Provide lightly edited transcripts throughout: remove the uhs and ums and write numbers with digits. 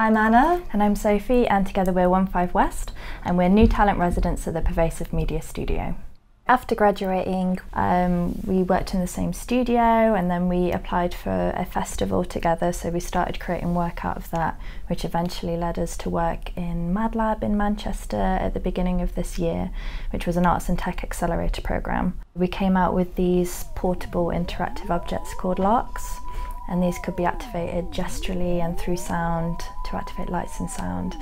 I'm Anna. And I'm Sophie, and together we're 15 West, and we're new talent residents at the Pervasive Media Studio. After graduating, we worked in the same studio, and then we applied for a festival together, so we started creating work out of that, which eventually led us to work in MadLab in Manchester at the beginning of this year, which was an arts and tech accelerator programme. We came out with these portable interactive objects called larks, and these could be activated gesturally and through sound to activate lights and sound,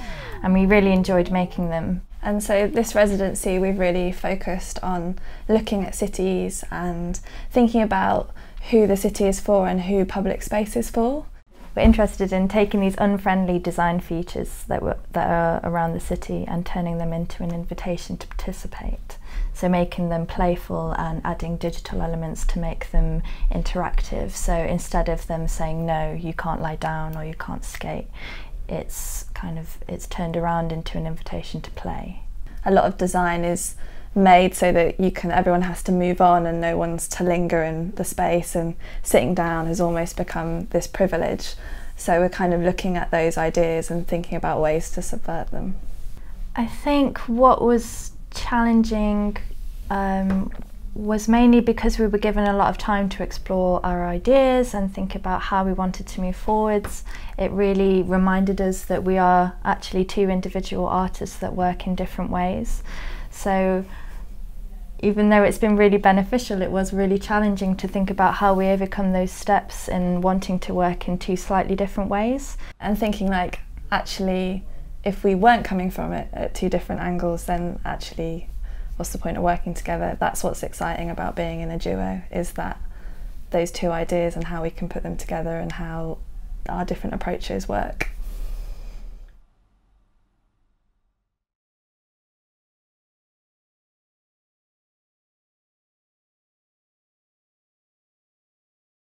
and we really enjoyed making them. And so this residency, we've really focused on looking at cities and thinking about who the city is for and who public space is for. We're interested in taking these unfriendly design features that are around the city and turning them into an invitation to participate. So making them playful and adding digital elements to make them interactive. So instead of them saying, no, you can't lie down or you can't skate, it's turned around into an invitation to play. A lot of design is made so that everyone has to move on and no one's to linger in the space, and sitting down has almost become this privilege. So we're kind of looking at those ideas and thinking about ways to subvert them. I think what was challenging was mainly because we were given a lot of time to explore our ideas and think about how we wanted to move forwards. It really reminded us that we are actually two individual artists that work in different ways. So even though it's been really beneficial, it was really challenging to think about how we overcome those steps in wanting to work in two slightly different ways. And thinking like, actually, if we weren't coming from it at two different angles, then actually what's the point of working together? That's what's exciting about being in a duo, is that those two ideas and how we can put them together and how our different approaches work.